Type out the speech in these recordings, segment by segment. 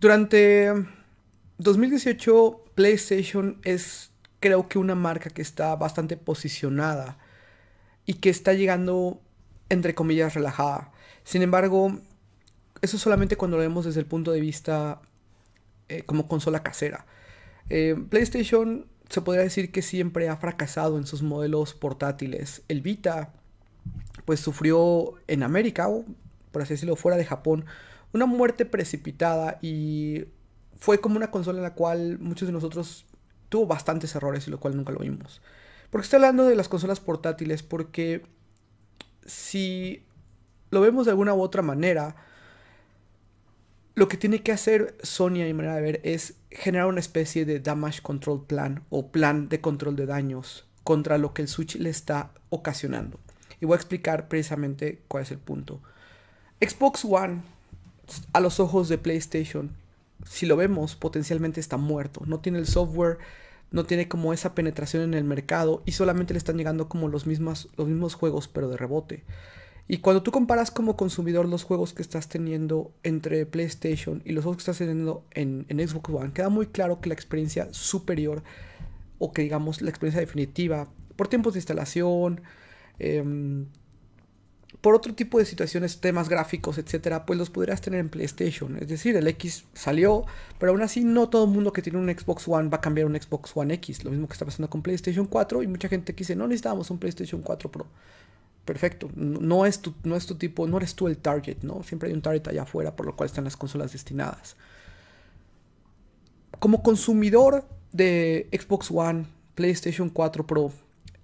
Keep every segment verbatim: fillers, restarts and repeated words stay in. Durante dos mil dieciocho, PlayStation es, creo que, una marca que está bastante posicionada y que está llegando, entre comillas, relajada. Sin embargo, eso solamente cuando lo vemos desde el punto de vista eh, como consola casera. Eh, PlayStation se podría decir que siempre ha fracasado en sus modelos portátiles. El Vita, pues, sufrió en América, o por así decirlo, fuera de Japón, una muerte precipitada, y fue como una consola en la cual muchos de nosotros tuvo bastantes errores y lo cual nunca lo vimos. ¿Por qué estoy hablando de las consolas portátiles? Porque si lo vemos de alguna u otra manera, lo que tiene que hacer Sony, a mi manera de ver, es generar una especie de damage control plan o plan de control de daños contra lo que el Switch le está ocasionando. Y voy a explicar precisamente cuál es el punto. Xbox One, a los ojos de PlayStation, si lo vemos, potencialmente está muerto. No tiene el software, no tiene como esa penetración en el mercado, y solamente le están llegando como los mismos, los mismos juegos, pero de rebote. Y cuando tú comparas como consumidor los juegos que estás teniendo entre PlayStation y los juegos que estás teniendo en, en Xbox One, queda muy claro que la experiencia superior, o que digamos la experiencia definitiva, por tiempos de instalación, eh, por otro tipo de situaciones, temas gráficos, etcétera, pues los podrías tener en PlayStation. Es decir, el X salió, pero aún así no todo el mundo que tiene un Xbox One va a cambiar un Xbox One X. Lo mismo que está pasando con PlayStation cuatro, y mucha gente que dice, no necesitábamos un PlayStation cuatro Pro. Perfecto, no es tu, no es tu tipo, no eres tú el target, ¿no? Siempre hay un target allá afuera, por lo cual están las consolas destinadas. Como consumidor de Xbox One, PlayStation cuatro Pro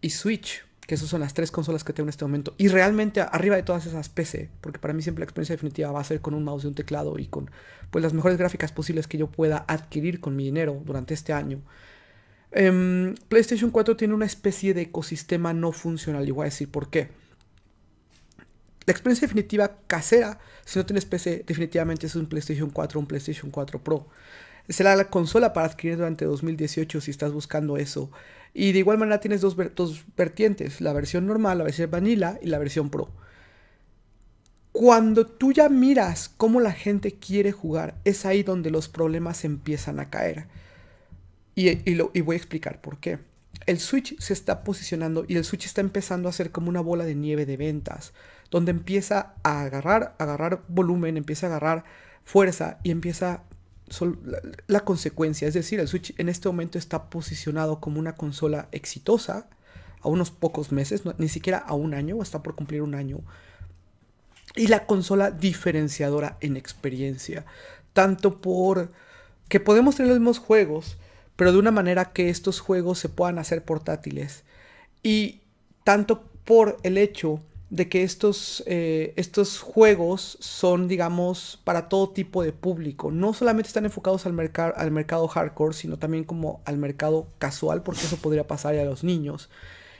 y Switch, que esas son las tres consolas que tengo en este momento, y realmente arriba de todas esas P C, porque para mí siempre la experiencia definitiva va a ser con un mouse y un teclado y con, pues, las mejores gráficas posibles que yo pueda adquirir con mi dinero durante este año. Um, PlayStation cuatro tiene una especie de ecosistema no funcional, y voy a decir por qué. La experiencia definitiva casera, si no tienes P C, definitivamente es un PlayStation cuatro, un PlayStation cuatro Pro. Será la consola para adquirir durante dos mil dieciocho si estás buscando eso. Y de igual manera tienes dos, ver dos vertientes, la versión normal, la versión vanilla y la versión Pro. Cuando tú ya miras cómo la gente quiere jugar, es ahí donde los problemas empiezan a caer. Y, y, lo, y voy a explicar por qué. El Switch se está posicionando, y el Switch está empezando a ser como una bola de nieve de ventas, donde empieza a agarrar, agarrar volumen, empieza a agarrar fuerza y empieza la, la consecuencia. Es decir, el Switch en este momento está posicionado como una consola exitosa a unos pocos meses, no, ni siquiera a un año, está por cumplir un año. Y la consola diferenciadora en experiencia, tanto por que podemos tener los mismos juegos, pero de una manera que estos juegos se puedan hacer portátiles, y tanto por el hecho de que estos, eh, estos juegos son, digamos, para todo tipo de público. No solamente están enfocados al, merc- al mercado hardcore, sino también como al mercado casual, porque eso podría pasar a los niños.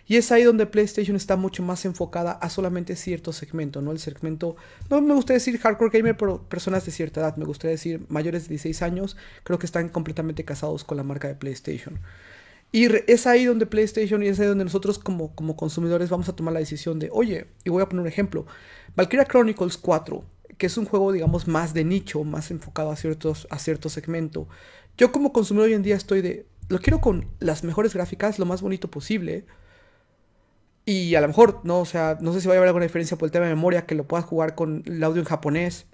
Y es ahí donde PlayStation está mucho más enfocada a solamente cierto segmento, ¿no? El segmento, no me gusta decir hardcore gamer, pero personas de cierta edad. Me gustaría decir mayores de dieciséis años, creo que están completamente casados con la marca de PlayStation. Y es ahí donde PlayStation, y es ahí donde nosotros como, como consumidores vamos a tomar la decisión de, oye, y voy a poner un ejemplo, Valkyria Chronicles cuatro, que es un juego, digamos, más de nicho, más enfocado a, ciertos, a cierto segmento. Yo como consumidor hoy en día estoy de, lo quiero con las mejores gráficas, lo más bonito posible. Y a lo mejor, no, o sea, no sé si va a haber alguna diferencia por el tema de memoria, que lo puedas jugar con el audio en japonés.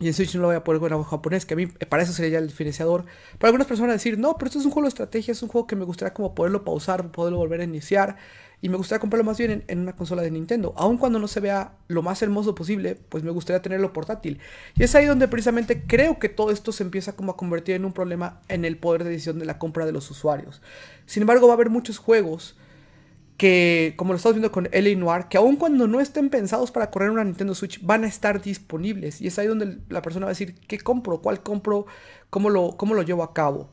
Y en Switch no lo voy a poder jugar en japonés, que a mí para eso sería ya el diferenciador. Para algunas personas decir, no, pero esto es un juego de estrategia, es un juego que me gustaría como poderlo pausar, poderlo volver a iniciar. Y me gustaría comprarlo más bien en, en una consola de Nintendo. Aun cuando no se vea lo más hermoso posible, pues me gustaría tenerlo portátil. Y es ahí donde precisamente creo que todo esto se empieza como a convertir en un problema en el poder de decisión de la compra de los usuarios. Sin embargo, va a haber muchos juegos que, como lo estamos viendo con L A Noir, que aun cuando no estén pensados para correr una Nintendo Switch, van a estar disponibles. Y es ahí donde la persona va a decir, ¿qué compro? ¿Cuál compro? ¿Cómo lo, cómo lo llevo a cabo?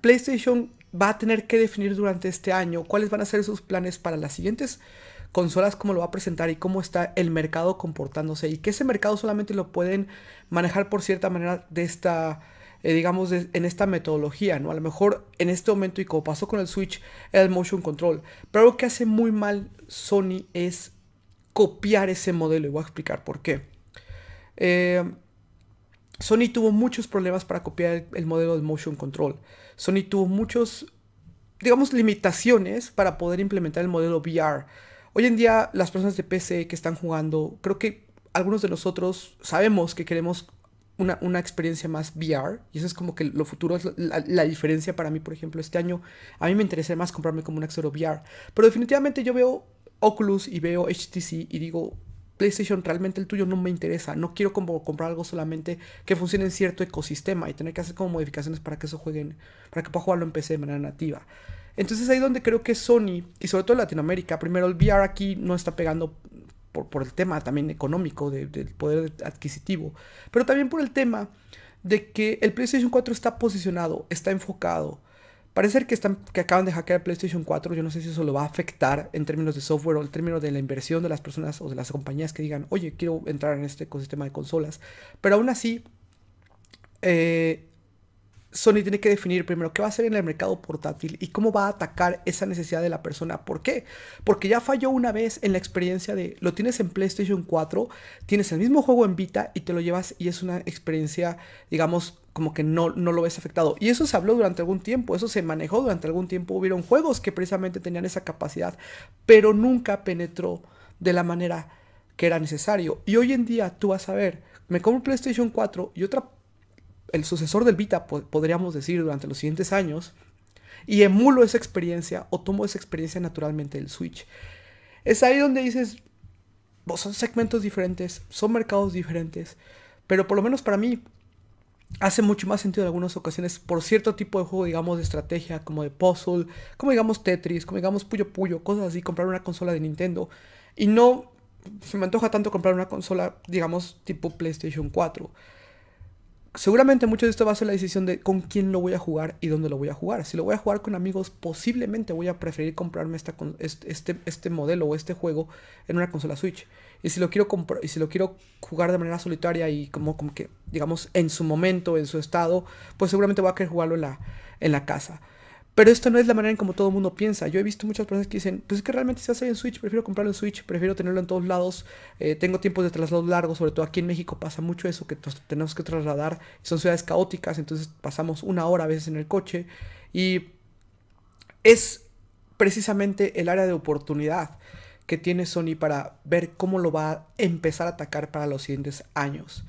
PlayStation va a tener que definir durante este año cuáles van a ser sus planes para las siguientes consolas, cómo lo va a presentar y cómo está el mercado comportándose. Y que ese mercado solamente lo pueden manejar por cierta manera de esta, Eh, digamos, de, en esta metodología, ¿no? A lo mejor en este momento, y como pasó con el Switch, era el motion control. Pero algo que hace muy mal Sony es copiar ese modelo, y voy a explicar por qué. Eh, Sony tuvo muchos problemas para copiar el, el modelo de motion control. Sony tuvo muchos, digamos, limitaciones para poder implementar el modelo V R. Hoy en día, las personas de P C que están jugando, creo que algunos de nosotros sabemos que queremos una, una experiencia más V R. Y eso es como que lo futuro es la, la, la diferencia para mí, por ejemplo, este año. A mí me interesaría más comprarme como un accesorio V R. Pero definitivamente yo veo Oculus y veo H T C y digo... PlayStation, realmente el tuyo no me interesa. No quiero como comprar algo solamente que funcione en cierto ecosistema y tener que hacer como modificaciones para que eso jueguen, para que pueda jugarlo en P C de manera nativa. Entonces ahí donde creo que Sony, y sobre todo en Latinoamérica, primero el V R aquí no está pegando por, por el tema también económico de, del poder adquisitivo, pero también por el tema de que el PlayStation cuatro está posicionado, está enfocado. Parece ser que, están, que acaban de hackear el PlayStation cuatro. Yo no sé si eso lo va a afectar en términos de software o en términos de la inversión de las personas o de las compañías que digan, oye, quiero entrar en este ecosistema de consolas. Pero aún así, eh, Sony tiene que definir primero qué va a hacer en el mercado portátil y cómo va a atacar esa necesidad de la persona. ¿Por qué? Porque ya falló una vez en la experiencia de lo tienes en PlayStation cuatro, tienes el mismo juego en Vita y te lo llevas y es una experiencia, digamos, como que no, no lo ves afectado. Y eso se habló durante algún tiempo, eso se manejó durante algún tiempo. Hubieron juegos que precisamente tenían esa capacidad, pero nunca penetró de la manera que era necesario. Y hoy en día tú vas a ver, me compro un PlayStation cuatro y otra, el sucesor del Vita, podríamos decir, durante los siguientes años, y emulo esa experiencia o tomo esa experiencia naturalmente del Switch. Es ahí donde dices, pues son segmentos diferentes, son mercados diferentes, pero por lo menos para mí, hace mucho más sentido en algunas ocasiones por cierto tipo de juego, digamos, de estrategia, como de puzzle, como digamos Tetris, como digamos Puyo Puyo, cosas así, comprar una consola de Nintendo. Y no se me antoja tanto comprar una consola, digamos, tipo PlayStation cuatro. Seguramente mucho de esto va a ser la decisión de con quién lo voy a jugar y dónde lo voy a jugar. Si lo voy a jugar con amigos, posiblemente voy a preferir comprarme esta, este, este modelo o este juego en una consola Switch. Y si lo quiero comprar, y si lo quiero jugar de manera solitaria y como, como que, digamos, en su momento, en su estado, pues seguramente voy a querer jugarlo en la, en la casa. Pero esto no es la manera en como todo el mundo piensa. Yo he visto muchas personas que dicen, pues es que realmente se hace en Switch, prefiero comprarlo en Switch, prefiero tenerlo en todos lados, eh, tengo tiempos de traslado largos, sobre todo aquí en México pasa mucho eso, que tenemos que trasladar, son ciudades caóticas, entonces pasamos una hora a veces en el coche, y es precisamente el área de oportunidad que tiene Sony para ver cómo lo va a empezar a atacar para los siguientes años.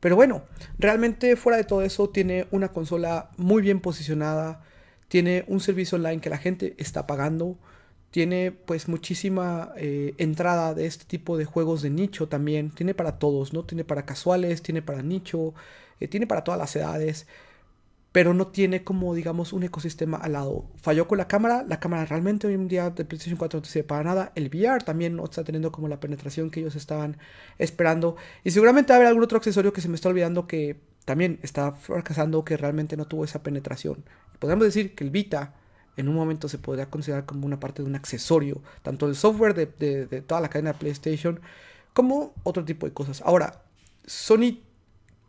Pero bueno, realmente fuera de todo eso, tiene una consola muy bien posicionada, tiene un servicio online que la gente está pagando, tiene pues muchísima eh, entrada de este tipo de juegos de nicho también, tiene para todos, ¿no? Tiene para casuales, tiene para nicho, eh, tiene para todas las edades, pero no tiene como, digamos, un ecosistema al lado. Falló con la cámara, la cámara realmente hoy en día de PlayStation cuatro no te sirve para nada, el V R también no está teniendo como la penetración que ellos estaban esperando, y seguramente va a haber algún otro accesorio que se me está olvidando que también está fracasando, que realmente no tuvo esa penetración. Podríamos decir que el Vita en un momento se podría considerar como una parte de un accesorio, tanto el software de, de, de toda la cadena de PlayStation como otro tipo de cosas. Ahora, Sony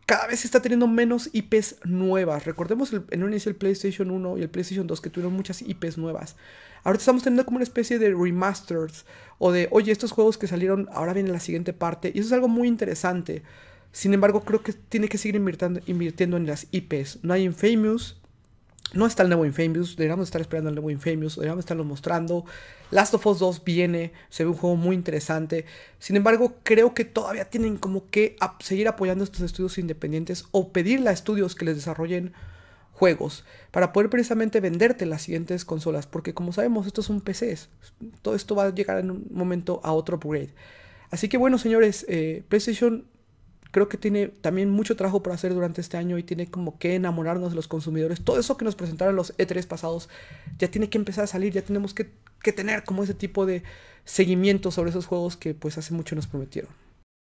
cada vez está teniendo menos I Ps nuevas. Recordemos el, en un inicio el PlayStation uno y el PlayStation dos que tuvieron muchas I Ps nuevas. Ahorita estamos teniendo como una especie de remasters o de, oye, estos juegos que salieron, ahora viene la siguiente parte. Y eso es algo muy interesante. Sin embargo, creo que tiene que seguir invirtiendo, invirtiendo en las I Ps. No hay Infamous. No está el nuevo Infamous, deberíamos estar esperando el nuevo Infamous, deberíamos estarlo mostrando. Last of Us dos viene, se ve un juego muy interesante. Sin embargo, creo que todavía tienen como que ap- seguir apoyando estos estudios independientes o pedirle a estudios que les desarrollen juegos para poder precisamente venderte las siguientes consolas. Porque como sabemos, estos son P Cs, todo esto va a llegar en un momento a otro upgrade. Así que bueno, señores, eh, PlayStation... creo que tiene también mucho trabajo por hacer durante este año y tiene como que enamorarnos de los consumidores. Todo eso que nos presentaron los E tres pasados ya tiene que empezar a salir. Ya tenemos que, que tener como ese tipo de seguimiento sobre esos juegos que pues hace mucho nos prometieron.